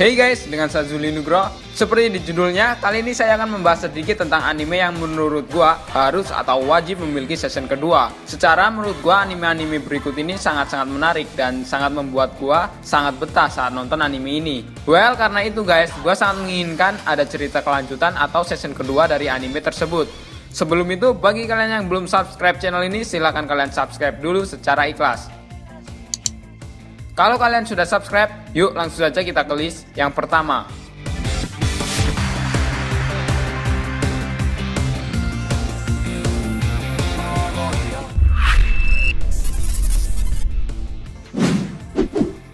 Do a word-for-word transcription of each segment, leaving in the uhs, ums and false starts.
Hey guys, dengan saya Zulhi Nugroho. Seperti di judulnya, kali ini saya akan membahas sedikit tentang anime yang menurut gua harus atau wajib memiliki season kedua. Secara menurut gua, anime-anime berikut ini sangat-sangat menarik dan sangat membuat gua sangat betah saat nonton anime ini. Well, karena itu guys, gua sangat menginginkan ada cerita kelanjutan atau season kedua dari anime tersebut. Sebelum itu, bagi kalian yang belum subscribe channel ini, silahkan kalian subscribe dulu secara ikhlas. Kalau kalian sudah subscribe, yuk langsung saja kita ke list yang pertama.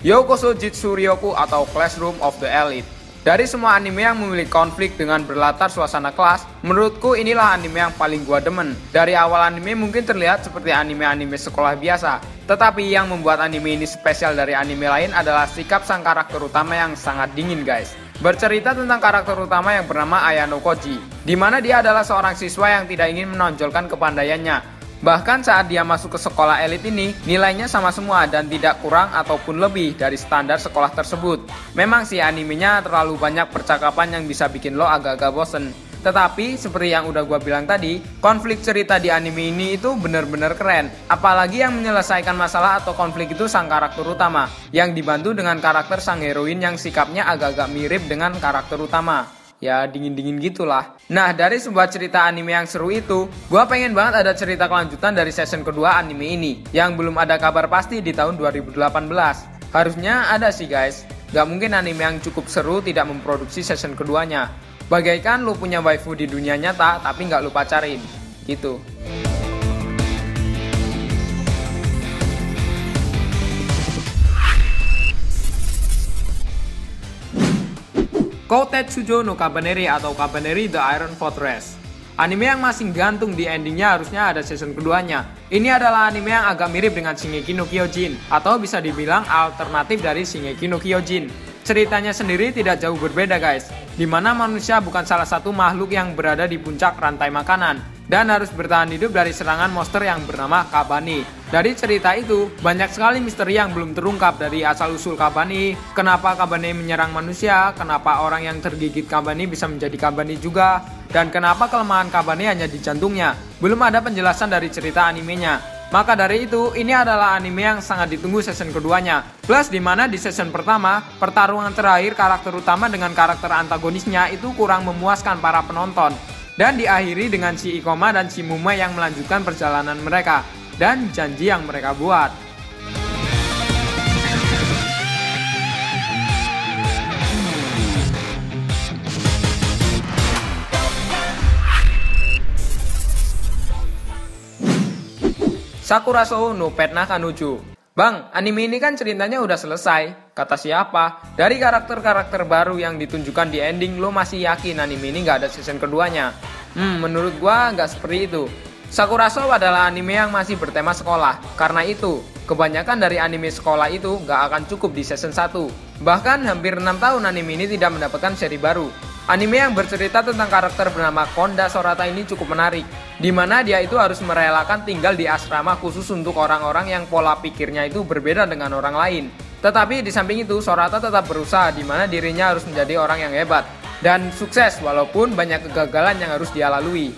Youkoso Jitsuryoku atau Classroom of the Elite. Dari semua anime yang memiliki konflik dengan berlatar suasana kelas, menurutku inilah anime yang paling gua demen. Dari awal anime mungkin terlihat seperti anime-anime sekolah biasa. Tetapi yang membuat anime ini spesial dari anime lain adalah sikap sang karakter utama yang sangat dingin guys. Bercerita tentang karakter utama yang bernama Ayanokoji, di mana dia adalah seorang siswa yang tidak ingin menonjolkan kepandaiannya. Bahkan saat dia masuk ke sekolah elit ini, nilainya sama semua dan tidak kurang ataupun lebih dari standar sekolah tersebut. Memang sih animenya terlalu banyak percakapan yang bisa bikin lo agak-agak bosen. Tetapi seperti yang udah gue bilang tadi, konflik cerita di anime ini itu bener-bener keren. Apalagi yang menyelesaikan masalah atau konflik itu sang karakter utama, yang dibantu dengan karakter sang heroin yang sikapnya agak-agak mirip dengan karakter utama. Ya dingin-dingin gitulah. Nah, dari sebuah cerita anime yang seru itu, gua pengen banget ada cerita kelanjutan dari season kedua anime ini, yang belum ada kabar pasti di tahun dua ribu delapan belas. Harusnya ada sih guys. Gak mungkin anime yang cukup seru tidak memproduksi season keduanya. Bagaikan lu punya waifu di dunia nyata, tapi nggak lu pacarin, gitu. Koutetsujou no Kabaneri atau Kabaneri The Iron Fortress. Anime yang masih gantung di endingnya harusnya ada season keduanya. Ini adalah anime yang agak mirip dengan Shingeki no Kyojin, atau bisa dibilang alternatif dari Shingeki no Kyojin. Ceritanya sendiri tidak jauh berbeda guys, dimana manusia bukan salah satu makhluk yang berada di puncak rantai makanan dan harus bertahan hidup dari serangan monster yang bernama Kabani. Dari cerita itu, banyak sekali misteri yang belum terungkap dari asal-usul Kabani, kenapa Kabani menyerang manusia, kenapa orang yang tergigit Kabani bisa menjadi Kabani juga, dan kenapa kelemahan Kabani hanya di jantungnya. Belum ada penjelasan dari cerita animenya. Maka dari itu, ini adalah anime yang sangat ditunggu season keduanya. Plus dimana di season pertama, pertarungan terakhir karakter utama dengan karakter antagonisnya itu kurang memuaskan para penonton. Dan diakhiri dengan si Ikoma dan si Muma yang melanjutkan perjalanan mereka dan janji yang mereka buat. Sakurasou no Pet na Kanojo. Bang, anime ini kan ceritanya udah selesai. Kata siapa? Dari karakter-karakter baru yang ditunjukkan di ending, lo masih yakin anime ini gak ada season keduanya? Hmm, menurut gua gak seperti itu. Sakurasou adalah anime yang masih bertema sekolah. Karena itu, kebanyakan dari anime sekolah itu gak akan cukup di season satu. Bahkan hampir enam tahun anime ini tidak mendapatkan seri baru. Anime yang bercerita tentang karakter bernama Konda Sorata ini cukup menarik, di mana dia itu harus merelakan tinggal di asrama khusus untuk orang-orang yang pola pikirnya itu berbeda dengan orang lain. Tetapi di samping itu, Sorata tetap berusaha, di mana dirinya harus menjadi orang yang hebat dan sukses walaupun banyak kegagalan yang harus dia lalui.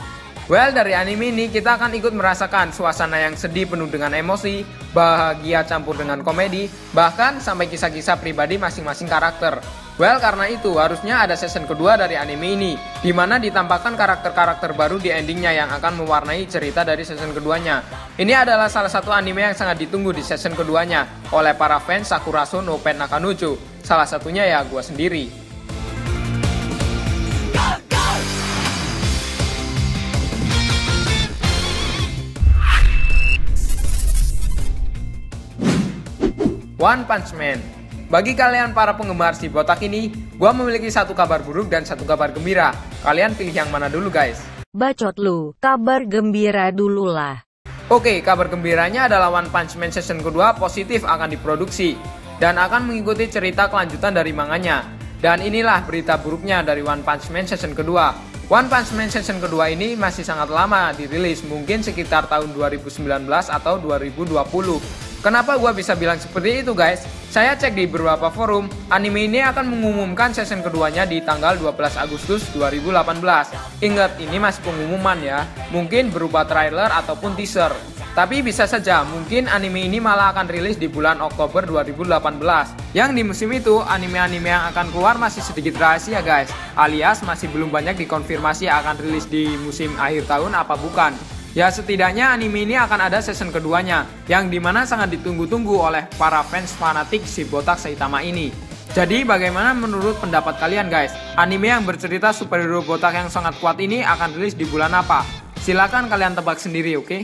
Well, dari anime ini kita akan ikut merasakan suasana yang sedih penuh dengan emosi, bahagia campur dengan komedi, bahkan sampai kisah-kisah pribadi masing-masing karakter. Well, karena itu harusnya ada season kedua dari anime ini, di mana ditampakkan karakter-karakter baru di endingnya yang akan mewarnai cerita dari season keduanya. Ini adalah salah satu anime yang sangat ditunggu di season keduanya oleh para fans Sakurasou no Pet na Kanojo, salah satunya ya gua sendiri. One Punch Man. Bagi kalian para penggemar si botak ini, gua memiliki satu kabar buruk dan satu kabar gembira. Kalian pilih yang mana dulu guys? Bacot lu, kabar gembira dululah. Oke, kabar gembiranya adalah One Punch Man season kedua positif akan diproduksi dan akan mengikuti cerita kelanjutan dari manganya. Dan inilah berita buruknya dari One Punch Man season kedua. One Punch Man season kedua ini masih sangat lama dirilis, mungkin sekitar tahun dua ribu sembilan belas atau dua ribu dua puluh. Kenapa gua bisa bilang seperti itu guys? Saya cek di beberapa forum, anime ini akan mengumumkan season keduanya di tanggal dua belas Agustus dua ribu delapan belas. Ingat, ini masih pengumuman ya, mungkin berupa trailer ataupun teaser. Tapi bisa saja, mungkin anime ini malah akan rilis di bulan Oktober dua ribu delapan belas. Yang di musim itu, anime-anime yang akan keluar masih sedikit rahasia guys. Alias masih belum banyak dikonfirmasi akan rilis di musim akhir tahun apa bukan. Ya setidaknya anime ini akan ada season keduanya, yang dimana sangat ditunggu-tunggu oleh para fans fanatik si botak Saitama ini. Jadi bagaimana menurut pendapat kalian guys? Anime yang bercerita superhero botak yang sangat kuat ini akan rilis di bulan apa? Silahkan kalian tebak sendiri oke? Okay?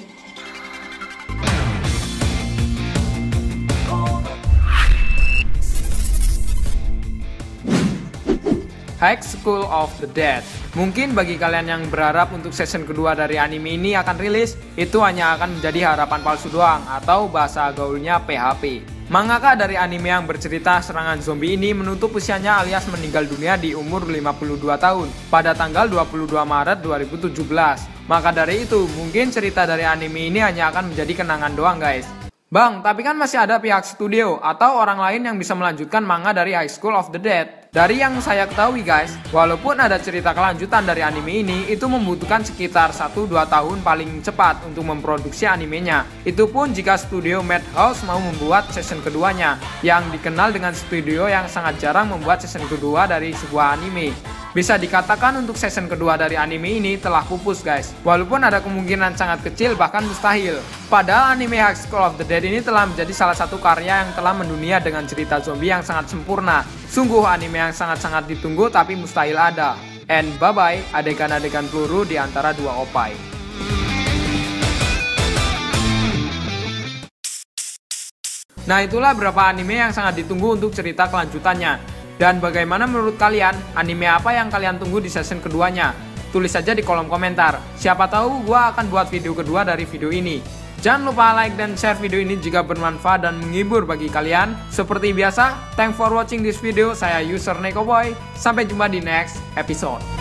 High School of the Dead. Mungkin bagi kalian yang berharap untuk season kedua dari anime ini akan rilis, itu hanya akan menjadi harapan palsu doang atau bahasa gaulnya P H P. Mangaka dari anime yang bercerita serangan zombie ini menutup usianya alias meninggal dunia di umur lima puluh dua tahun pada tanggal dua puluh dua Maret dua ribu tujuh belas. Maka dari itu, mungkin cerita dari anime ini hanya akan menjadi kenangan doang guys. Bang, tapi kan masih ada pihak studio atau orang lain yang bisa melanjutkan manga dari High School of the Dead. Dari yang saya ketahui guys, walaupun ada cerita kelanjutan dari anime ini, itu membutuhkan sekitar satu sampai dua tahun paling cepat untuk memproduksi animenya. Itu pun jika studio Madhouse mau membuat season keduanya, yang dikenal dengan studio yang sangat jarang membuat season kedua dari sebuah anime. Bisa dikatakan untuk season kedua dari anime ini telah pupus guys, walaupun ada kemungkinan sangat kecil bahkan mustahil. Padahal anime High School of the Dead ini telah menjadi salah satu karya yang telah mendunia dengan cerita zombie yang sangat sempurna. Sungguh anime yang sangat-sangat ditunggu tapi mustahil ada. And bye-bye adegan-adegan peluru di antara dua opai. Nah itulah beberapa anime yang sangat ditunggu untuk cerita kelanjutannya. Dan bagaimana menurut kalian, anime apa yang kalian tunggu di season keduanya? Tulis saja di kolom komentar. Siapa tahu gua akan buat video kedua dari video ini. Jangan lupa like dan share video ini jika bermanfaat dan menghibur bagi kalian. Seperti biasa, thanks for watching this video. Saya user Neko Boy. Sampai jumpa di next episode.